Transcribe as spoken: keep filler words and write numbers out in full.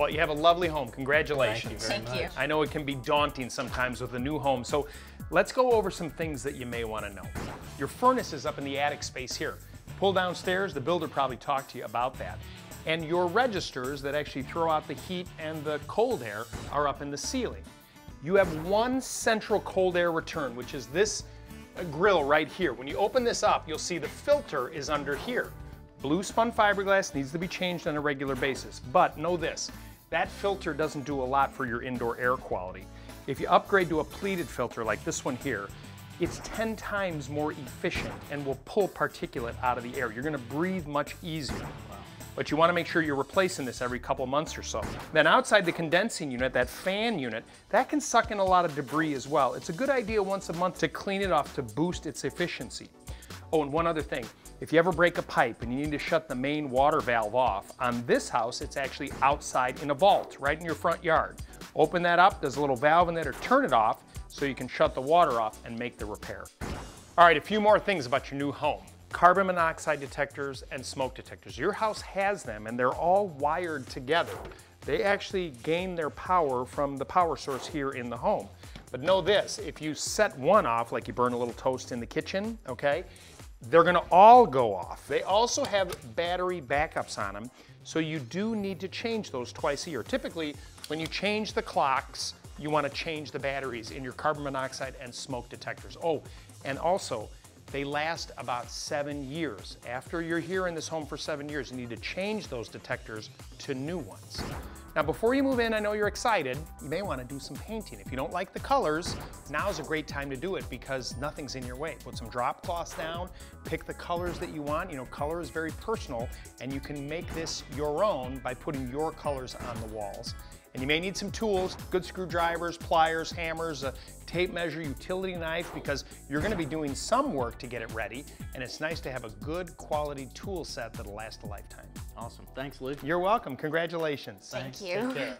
Well, you have a lovely home. Congratulations. Thank you very much. Thank you. I know it can be daunting sometimes with a new home, so let's go over some things that you may want to know. Your furnace is up in the attic space here. Pull downstairs, the builder probably talked to you about that. And your registers that actually throw out the heat and the cold air are up in the ceiling. You have one central cold air return, which is this grill right here. When you open this up, you'll see the filter is under here. Blue spun fiberglass needs to be changed on a regular basis, but know this, that filter doesn't do a lot for your indoor air quality. If you upgrade to a pleated filter like this one here, it's ten times more efficient and will pull particulate out of the air. You're gonna breathe much easier. But you want to make sure you're replacing this every couple months or so. Then outside the condensing unit, that fan unit, that can suck in a lot of debris as well. It's a good idea once a month to clean it off to boost its efficiency. Oh, and one other thing, if you ever break a pipe and you need to shut the main water valve off, on this house it's actually outside in a vault, right in your front yard. Open that up, there's a little valve in there to turn it off so you can shut the water off and make the repair. All right, a few more things about your new home. Carbon monoxide detectors and smoke detectors. Your house has them and they're all wired together. They actually gain their power from the power source here in the home. But know this, if you set one off, like you burn a little toast in the kitchen, okay, they're gonna all go off. They also have battery backups on them, so you do need to change those twice a year. Typically, when you change the clocks, you wanna change the batteries in your carbon monoxide and smoke detectors. Oh, and also, they last about seven years. After you're here in this home for seven years, you need to change those detectors to new ones. Now, before you move in, I know you're excited. You may want to do some painting. If you don't like the colors, now's a great time to do it because nothing's in your way. Put some drop cloths down, pick the colors that you want. You know, color is very personal, and you can make this your own by putting your colors on the walls. And you may need some tools, good screwdrivers, pliers, hammers, a tape measure, utility knife, because you're gonna be doing some work to get it ready, and it's nice to have a good quality tool set that'll last a lifetime. Awesome, thanks Lou. You're welcome, congratulations. Thank you. Take care.